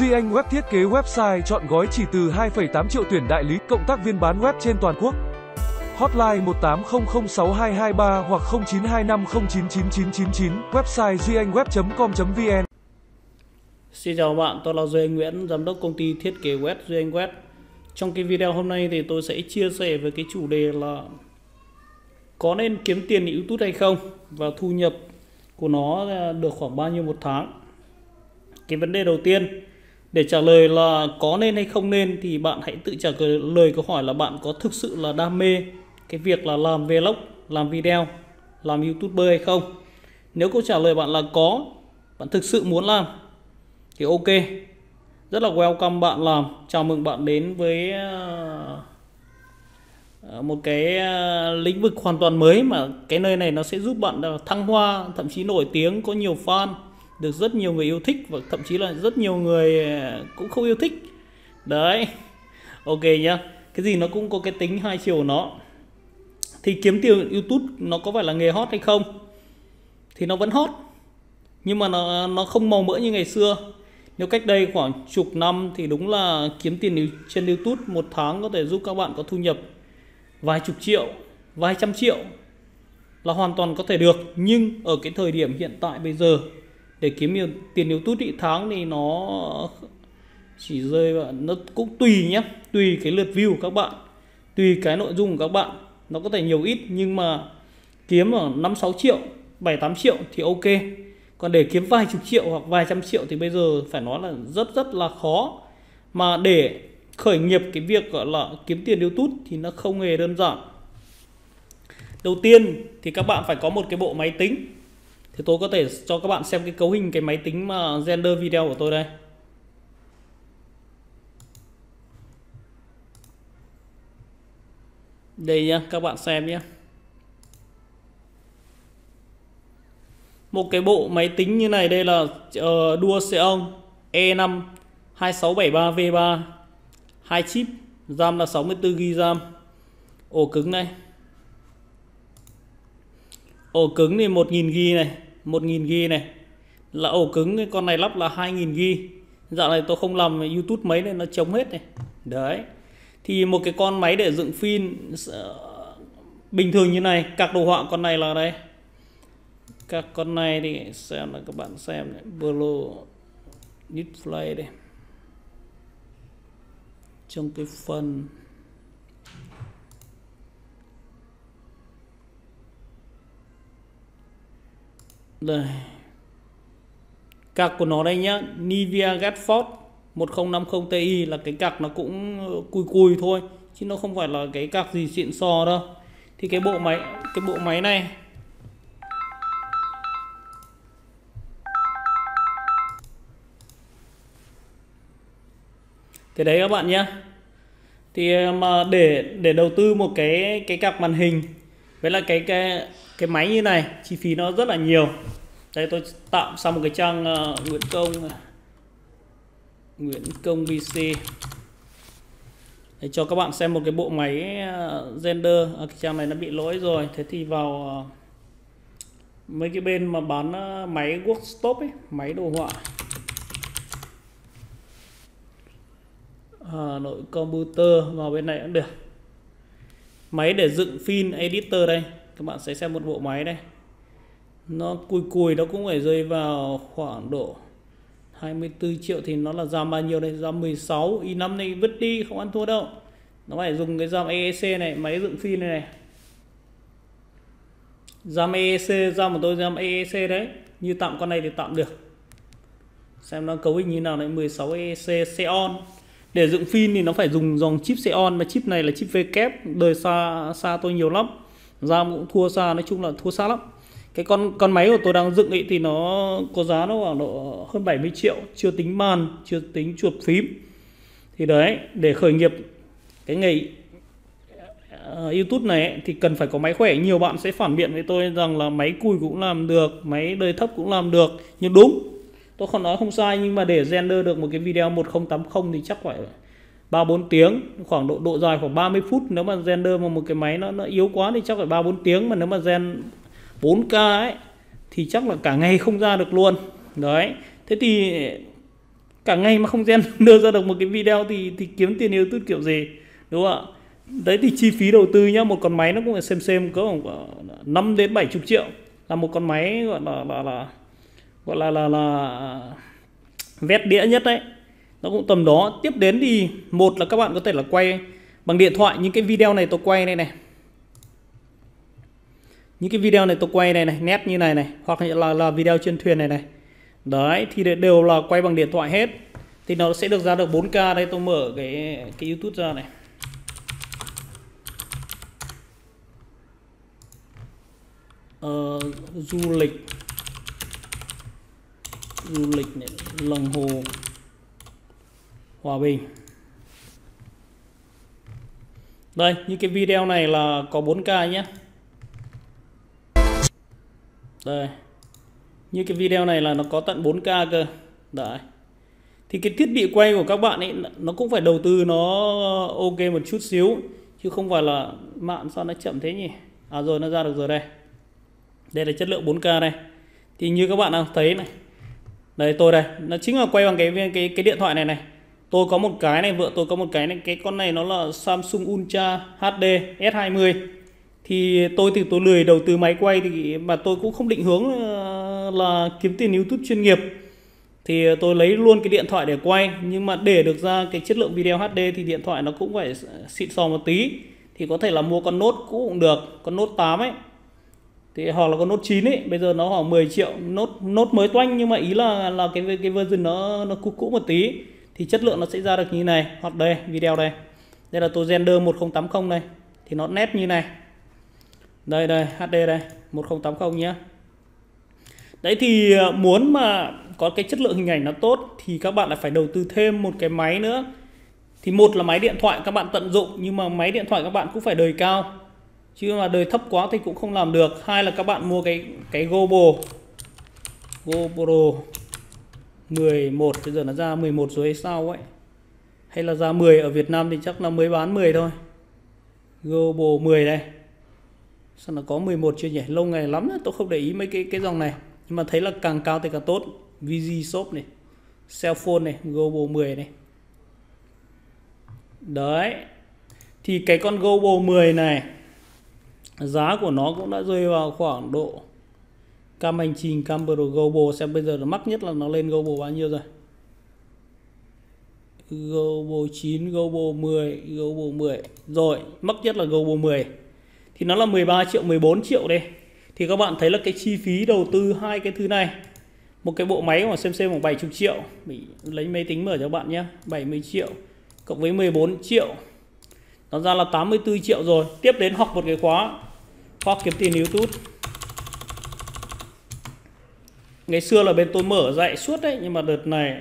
Duy Anh Web thiết kế website chọn gói chỉ từ 2,8 triệu tuyển đại lý, cộng tác viên bán web trên toàn quốc. Hotline 18006223 hoặc 0925099999, website duyanhweb.com.vn. Xin chào các bạn, tôi là Duy Anh Nguyễn, giám đốc công ty thiết kế web Duy Anh Web. Trong cái video hôm nay thì tôi sẽ chia sẻ về cái chủ đề là có nên kiếm tiền từ YouTube hay không, và thu nhập của nó được khoảng bao nhiêu một tháng. Cái vấn đề đầu tiên để trả lời là có nên hay không nên thì bạn hãy tự trả lời câu hỏi là bạn có thực sự là đam mê cái việc là làm vlog, làm video, làm YouTuber hay không. Nếu câu trả lời bạn là có, bạn thực sự muốn làm thì ok, rất là welcome bạn làm. Chào mừng bạn đến với một cái lĩnh vực hoàn toàn mới, mà cái nơi này nó sẽ giúp bạn thăng hoa, thậm chí nổi tiếng, có nhiều fan, được rất nhiều người yêu thích, và thậm chí là rất nhiều người cũng không yêu thích. Đấy, ok nhá. Cái gì nó cũng có cái tính hai chiều của nó. Thì kiếm tiền YouTube nó có phải là nghề hot hay không? Thì nó vẫn hot, nhưng mà nó không màu mỡ như ngày xưa. Nếu cách đây khoảng chục năm thì đúng là kiếm tiền trên YouTube một tháng có thể giúp các bạn có thu nhập vài chục triệu, vài trăm triệu là hoàn toàn có thể được. Nhưng ở cái thời điểm hiện tại bây giờ, để kiếm tiền YouTube tháng thì nó chỉ rơi vào, nó cũng tùy nhé, tùy cái lượt view của các bạn, tùy cái nội dung của các bạn, nó có thể nhiều ít, nhưng mà kiếm ở 5-6 triệu, 7-8 triệu thì ok. Còn để kiếm vài chục triệu hoặc vài trăm triệu thì bây giờ phải nói là rất là khó. Mà để khởi nghiệp cái việc gọi là kiếm tiền YouTube thì nó không hề đơn giản. Đầu tiên thì các bạn phải có một cái bộ máy tính. Thì tôi có thể cho các bạn xem cái cấu hình cái máy tính mà render video của tôi đây. Đây nhá, các bạn xem nhé. Một cái bộ máy tính như này, đây là Duo Xeon E5 2673 V3, 2 chip, RAM là 64GB RAM. Ổ cứng này. Ổ cứng thì 1000GB này, 1000GB này. Là ổ cứng cái con này lắp là 2000GB. Dạo này tôi không làm YouTube mấy nên nó trống hết này. Đấy. Thì một cái con máy để dựng phim bình thường như này, các đồ họa con này là đây. Các con này thì xem là các bạn xem này, Blue Display đây. Trong cái phần đây, cạc của nó đây nhá, NVIDIA GeForce 1050 ti, là cái cạc nó cũng cùi thôi chứ nó không phải là cái cạc gì xịn sò đâu. Thì cái bộ máy này thì đấy các bạn nhá. Thì mà để đầu tư một cái cạc màn hình với là cái máy như này, chi phí nó rất là nhiều. Đây tôi tạm sang một cái trang Nguyễn Công PC để cho các bạn xem một cái bộ máy render. Cái trang này nó bị lỗi rồi. Thế thì vào mấy cái bên mà bán máy workshop ấy, máy đồ họa, Hà Nội Computer, vào bên này cũng được. Máy để dựng phim editor đây, các bạn sẽ xem một bộ máy đây, nó cùi nó cũng phải rơi vào khoảng độ 24 triệu. Thì nó là RAM bao nhiêu đây, RAM 16, i5 này vứt đi không ăn thua đâu, nó phải dùng cái RAM EEC này. Máy dựng phim này RAM EEC, RAM của tôi RAM EEC đấy. Như tạm con này thì tạm được, xem nó cấu hình như nào đấy, 16 EEC Xeon. Để dựng phim thì nó phải dùng dòng chip Xeon, mà chip này là chip V kép, đời xa tôi nhiều lắm, RAM cũng thua xa, nói chung là thua xa lắm. Cái con máy của tôi đang dựng ấy thì nó có giá nó khoảng độ hơn 70 triệu, chưa tính màn, chưa tính chuột phím. Thì đấy, để khởi nghiệp cái nghề YouTube này ấy, thì cần phải có máy khỏe. Nhiều bạn sẽ phản biện với tôi rằng là máy cùi cũng làm được, máy đời thấp cũng làm được, nhưng đúng, tôi không nói không sai, nhưng mà để render được một cái video 1080 thì chắc phải 3-4 tiếng, khoảng độ dài khoảng 30 phút. Nếu mà render mà một cái máy nó yếu quá thì chắc phải 3-4 tiếng, mà nếu mà gen 4K ấy thì chắc là cả ngày không ra được luôn. Đấy. Thế thì cả ngày mà không dám đưa ra được một cái video thì kiếm tiền YouTube kiểu gì, đúng không ạ? Đấy thì chi phí đầu tư nhá, một con máy nó cũng phải xem có 5 đến 70 triệu là một con máy gọi là vét đĩa nhất đấy, nó cũng tầm đó. Tiếp đến thì một là các bạn có thể là quay bằng điện thoại. Những cái video này tôi quay đây này, những cái video này tôi quay này này, nét như này này, hoặc là video trên thuyền này này, đấy thì đều là quay bằng điện thoại hết, thì nó sẽ được ra được 4K. Đây tôi mở cái YouTube ra này. Du lịch này, lòng hồ Hòa Bình. Đây, những cái video này là có 4K nhé. Đây, như cái video này là nó có tận 4K cơ. Đấy, thì cái thiết bị quay của các bạn ấy nó cũng phải đầu tư nó ok một chút xíu, chứ không phải là mạng sao nó chậm thế nhỉ. À rồi, nó ra được rồi đây. Đây là chất lượng 4K đây. Thì như các bạn đang thấy này, đây tôi đây, nó chính là quay bằng cái điện thoại này này. Tôi có một cái này, vợ tôi có một cái này. Cái con này nó là Samsung Ultra HD S20. Thì tôi lười đầu tư máy quay, thì mà tôi cũng không định hướng là kiếm tiền YouTube chuyên nghiệp, thì tôi lấy luôn cái điện thoại để quay. Nhưng mà để được ra cái chất lượng video HD thì điện thoại nó cũng phải xịn sò một tí. Thì có thể là mua con Note cũ cũng được, con Note 8 ấy, thì hoặc là con Note 9 ấy, bây giờ nó khoảng 10 triệu, Note mới toanh, nhưng mà ý là cái version nó cũ một tí, thì chất lượng nó sẽ ra được như này. Hoặc đây, video đây, đây là tôi render 1080 này, thì nó nét như này. Đây đây, HD đây, 1080 nhé. Đấy thì muốn mà có cái chất lượng hình ảnh nó tốt thì các bạn lại phải đầu tư thêm một cái máy nữa. Thì một là máy điện thoại các bạn tận dụng, nhưng mà máy điện thoại các bạn cũng phải đời cao, chứ mà đời thấp quá thì cũng không làm được. Hai là các bạn mua cái GoPro 11, bây giờ nó ra 11 rồi hay sao ấy, hay là ra 10, ở Việt Nam thì chắc là mới bán 10 thôi. GoPro 10 đây. Sao nó có 11 chưa nhỉ? Lâu ngày lắm tôi không để ý mấy cái dòng này. Nhưng mà thấy là càng cao thì càng tốt. VG Shop này, Cellphone này, GoPro 10 này. Đấy, thì cái con GoPro 10 này giá của nó cũng đã rơi vào khoảng độ cam hành trình, cam GoPro, xem bây giờ nó mắc nhất là nó lên GoPro bao nhiêu rồi. GoPro 9, GoPro 10, GoPro 10 rồi, mắc nhất là GoPro 10. Thì nó là 13 triệu, 14 triệu đây. Thì các bạn thấy là cái chi phí đầu tư hai cái thứ này, một cái bộ máy mà xem khoảng 70 triệu. Mình lấy máy tính mở cho các bạn nhé. 70 triệu cộng với 14 triệu. Nó ra là 84 triệu rồi. Tiếp đến học một cái khóa kiếm tiền YouTube. Ngày xưa là bên tôi mở dạy suốt đấy, nhưng mà đợt này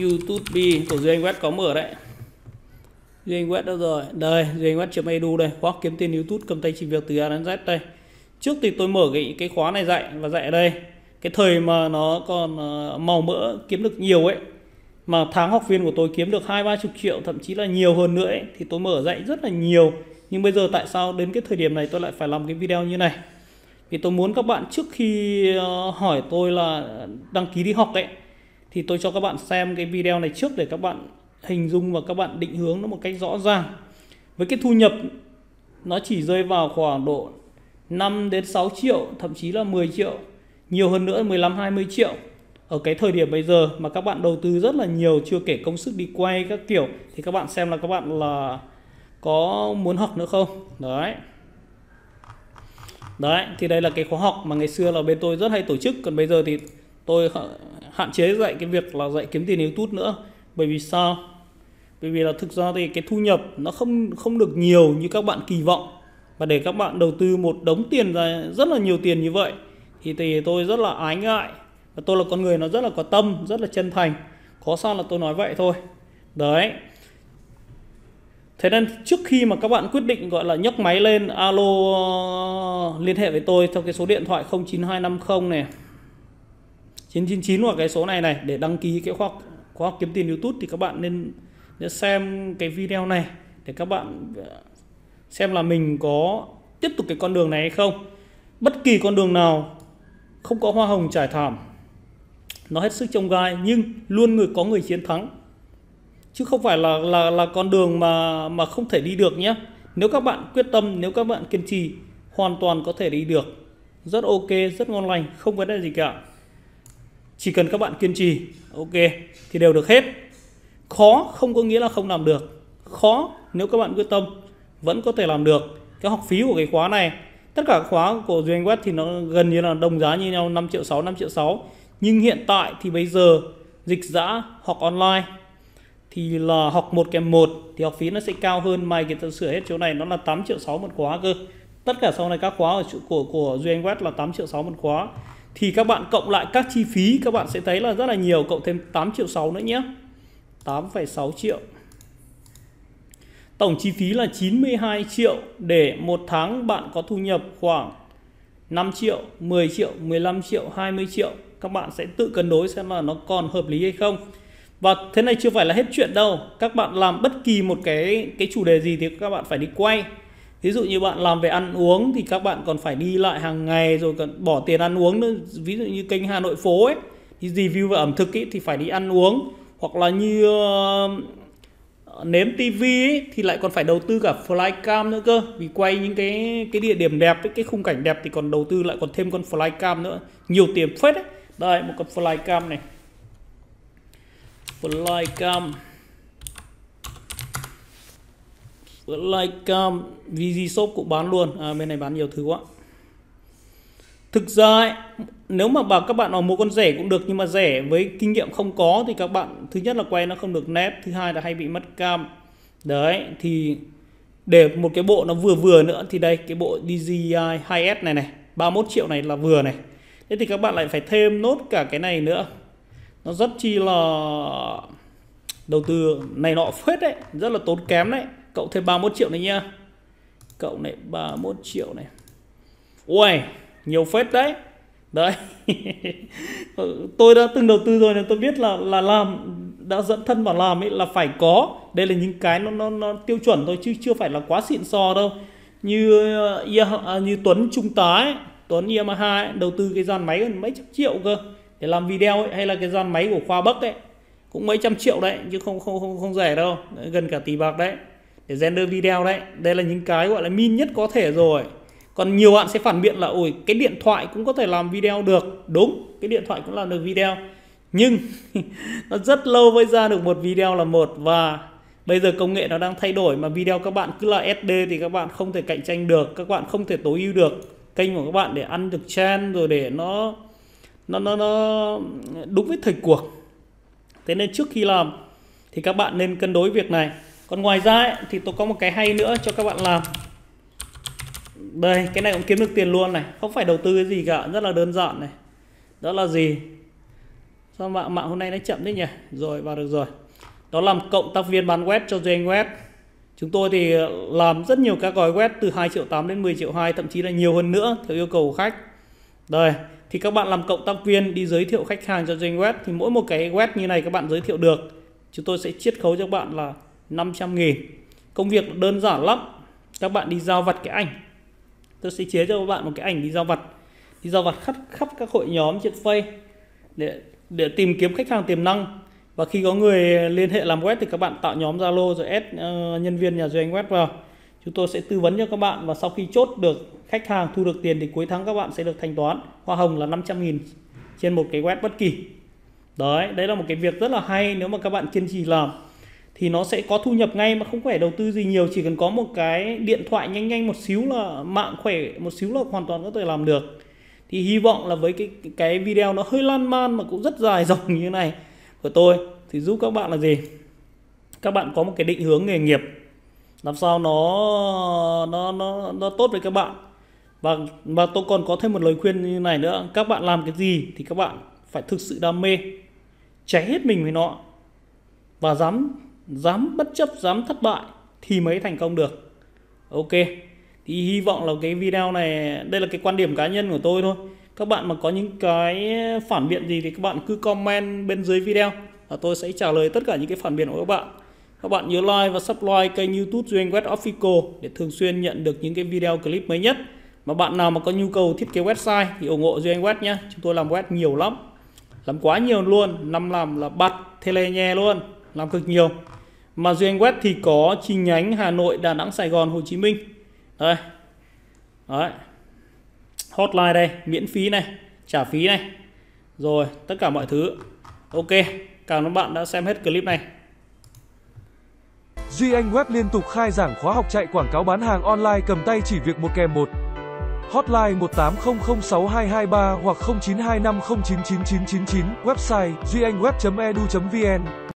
YouTube của Duy Anh Nguyễn có mở đấy. Duy Anh Nguyễn đâu rồi? Đây, Duy Anh Nguyễn.edu đây, khóa kiếm tiền YouTube cầm tay chỉ việc từ A đến Z đây. Trước thì tôi mở cái khóa này dạy, và dạy ở đây. Cái thời mà nó còn màu mỡ kiếm được nhiều ấy, mà tháng học viên của tôi kiếm được 20-30 triệu, thậm chí là nhiều hơn nữa ấy, thì tôi mở dạy rất là nhiều. Nhưng bây giờ tại sao đến cái thời điểm này tôi lại phải làm cái video như này? Vì tôi muốn các bạn trước khi hỏi tôi là đăng ký đi học ấy, thì tôi cho các bạn xem cái video này trước để các bạn hình dung và các bạn định hướng nó một cách rõ ràng. Với cái thu nhập nó chỉ rơi vào khoảng độ 5 đến 6 triệu, thậm chí là 10 triệu, nhiều hơn nữa 15-20 triệu. Ở cái thời điểm bây giờ mà các bạn đầu tư rất là nhiều, chưa kể công sức đi quay các kiểu, thì các bạn xem là các bạn là có muốn học nữa không? Đấy. Đấy, thì đây là cái khóa học mà ngày xưa là bên tôi rất hay tổ chức, còn bây giờ thì tôi hạn chế dạy cái việc là dạy kiếm tiền YouTube nữa. Bởi vì sao? Bởi vì là thực ra thì cái thu nhập nó không được nhiều như các bạn kỳ vọng. Và để các bạn đầu tư một đống tiền ra, rất là nhiều tiền như vậy, thì tôi rất là ái ngại. Và tôi là con người nó rất là có tâm, rất là chân thành. Có sao là tôi nói vậy thôi. Đấy. Thế nên trước khi mà các bạn quyết định gọi là nhấc máy lên, alo liên hệ với tôi theo cái số điện thoại 09250 này, 999 hoặc cái số này này, để đăng ký cái khóa học kiếm tiền YouTube, thì các bạn nên xem cái video này để các bạn xem là mình có tiếp tục cái con đường này hay không. Bất kỳ con đường nào không có hoa hồng trải thảm, nó hết sức chông gai, nhưng luôn có người chiến thắng, chứ không phải là con đường mà không thể đi được nhé. Nếu các bạn quyết tâm, nếu các bạn kiên trì, hoàn toàn có thể đi được, rất ok, rất ngon lành, không vấn đề gì cả. Chỉ cần các bạn kiên trì, ok, thì đều được hết. Khó không có nghĩa là không làm được, khó nếu các bạn quyết tâm vẫn có thể làm được. Cái học phí của cái khóa này, tất cả khóa của Duy Anh Web thì nó gần như là đồng giá như nhau, 5 triệu 6, 5 triệu 6. Nhưng hiện tại thì bây giờ dịch giã học online thì là học 1 kèm 1, thì học phí nó sẽ cao hơn. Mai cái sửa hết chỗ này nó là 8 triệu 6 một khóa cơ. Tất cả sau này các khóa của Duy Anh Web là 8 triệu 6 một khóa. Thì các bạn cộng lại các chi phí các bạn sẽ thấy là rất là nhiều, cộng thêm 8 triệu 6 nữa nhé, 8,6 triệu. Tổng chi phí là 92 triệu để một tháng bạn có thu nhập khoảng 5 triệu, 10 triệu, 15 triệu, 20 triệu. Các bạn sẽ tự cân đối xem là nó còn hợp lý hay không. Và thế này chưa phải là hết chuyện đâu. Các bạn làm bất kỳ một cái chủ đề gì thì các bạn phải đi quay. Ví dụ như bạn làm về ăn uống thì các bạn còn phải đi lại hàng ngày rồi còn bỏ tiền ăn uống nữa. Ví dụ như kênh Hà Nội Phố ấy, thì review về ẩm thực ấy, thì phải đi ăn uống. Hoặc là như nếm TV ấy, thì lại còn phải đầu tư cả flycam nữa cơ. Vì quay những cái địa điểm đẹp, ấy, cái khung cảnh đẹp thì còn đầu tư lại còn thêm con flycam nữa. Nhiều tiền phết đấy. Đây, một con flycam này. Flycam VG Shop cũng bán luôn. À, bên này bán nhiều thứ quá. Thực ra ấy, nếu mà bảo các bạn mua con rẻ cũng được, nhưng mà rẻ với kinh nghiệm không có thì các bạn thứ nhất là quay nó không được nét, thứ hai là hay bị mất cam. Đấy, thì để một cái bộ nó vừa vừa nữa thì đây, cái bộ DJI 2S này này, 31 triệu này là vừa này. Thế thì các bạn lại phải thêm nốt cả cái này nữa. Nó rất chi là đầu tư này nọ phết đấy, rất là tốn kém đấy. Cậu thêm 31 triệu này nha. Cậu này 31 triệu này. Ui, nhiều phết đấy. Đấy. Tôi đã từng đầu tư rồi nên tôi biết là làm, đã dẫn thân vào làm ấy là phải có. Đây là những cái nó tiêu chuẩn thôi chứ chưa phải là quá xịn sò đâu. Như Tuấn Trung Tá ấy, Tuấn Yamaha ấy, đầu tư cái dàn máy gần mấy trăm triệu cơ để làm video ấy, hay là cái dàn máy của Khoa Bắc ấy cũng mấy trăm triệu đấy, chứ không rẻ đâu, gần cả tỷ bạc đấy để render video đấy. Đây là những cái gọi là min nhất có thể rồi. Còn nhiều bạn sẽ phản biện là ôi cái điện thoại cũng có thể làm video được. Đúng, cái điện thoại cũng làm được video, nhưng nó rất lâu mới ra được một video là một. Và bây giờ công nghệ nó đang thay đổi, mà video các bạn cứ là SD thì các bạn không thể cạnh tranh được, các bạn không thể tối ưu được kênh của các bạn để ăn được trend rồi để nó đúng với thời cuộc. Thế nên trước khi làm thì các bạn nên cân đối việc này. Còn ngoài ra ấy, thì tôi có một cái hay nữa cho các bạn làm. Đây, cái này cũng kiếm được tiền luôn này, không phải đầu tư cái gì cả, rất là đơn giản này. Đó là gì? Sao mạng hôm nay nó chậm thế nhỉ? Rồi, vào được rồi. Đó là cộng tác viên bán web cho Duy Anh Web. Chúng tôi thì làm rất nhiều các gói web từ 2 triệu 8 đến 10 triệu 2, thậm chí là nhiều hơn nữa theo yêu cầu của khách. Đây, thì các bạn làm cộng tác viên đi giới thiệu khách hàng cho Duy Anh Web, thì mỗi một cái web như này các bạn giới thiệu được, chúng tôi sẽ chiết khấu cho các bạn là 500.000. Công việc đơn giản lắm. Các bạn đi giao vặt cái ảnh. Tôi sẽ chế cho các bạn một cái ảnh đi giao vặt. Đi giao vặt khắp các hội nhóm trên Facebook để tìm kiếm khách hàng tiềm năng. Và khi có người liên hệ làm web thì các bạn tạo nhóm Zalo rồi add nhân viên nhà Duy Anh Web vào. Chúng tôi sẽ tư vấn cho các bạn, và sau khi chốt được khách hàng, thu được tiền thì cuối tháng các bạn sẽ được thanh toán hoa hồng là 500.000 trên một cái web bất kỳ. Đấy là một cái việc rất là hay, nếu mà các bạn kiên trì làm thì nó sẽ có thu nhập ngay mà không phải đầu tư gì nhiều, chỉ cần có một cái điện thoại nhanh một xíu, là mạng khỏe một xíu là hoàn toàn có thể làm được. Thì hy vọng là với cái video nó hơi lan man mà cũng rất dài dòng như thế này của tôi thì giúp các bạn là gì? Các bạn có một cái định hướng nghề nghiệp làm sao nó tốt với các bạn. Và tôi còn có thêm một lời khuyên như này nữa, các bạn làm cái gì thì các bạn phải thực sự đam mê, cháy hết mình với nó và dám bất chấp, dám thất bại thì mới thành công được. Ok, thì hy vọng là cái video này, đây là cái quan điểm cá nhân của tôi thôi, các bạn mà có những cái phản biện gì thì các bạn cứ comment bên dưới video và tôi sẽ trả lời tất cả những cái phản biện của các bạn. Các bạn nhớ like và subscribe kênh YouTube Duy Anh Web Official để thường xuyên nhận được những cái video clip mới nhất. Mà bạn nào mà có nhu cầu thiết kế website thì ủng hộ Duy Anh Web nhé. Chúng tôi làm web nhiều lắm, làm quá nhiều luôn, năm làm là bạt tele nhè luôn, làm cực nhiều. Mà Duy Anh Web thì có chi nhánh Hà Nội, Đà Nẵng, Sài Gòn, Hồ Chí Minh. Đây. Đấy. Hotline đây, miễn phí này, trả phí này. Rồi, tất cả mọi thứ. Ok, cảm ơn bạn đã xem hết clip này. Duy Anh Web liên tục khai giảng khóa học chạy quảng cáo bán hàng online cầm tay chỉ việc 1 kèm 1. Hotline 18006223 hoặc 0925099999. Website duyanhweb.edu.vn.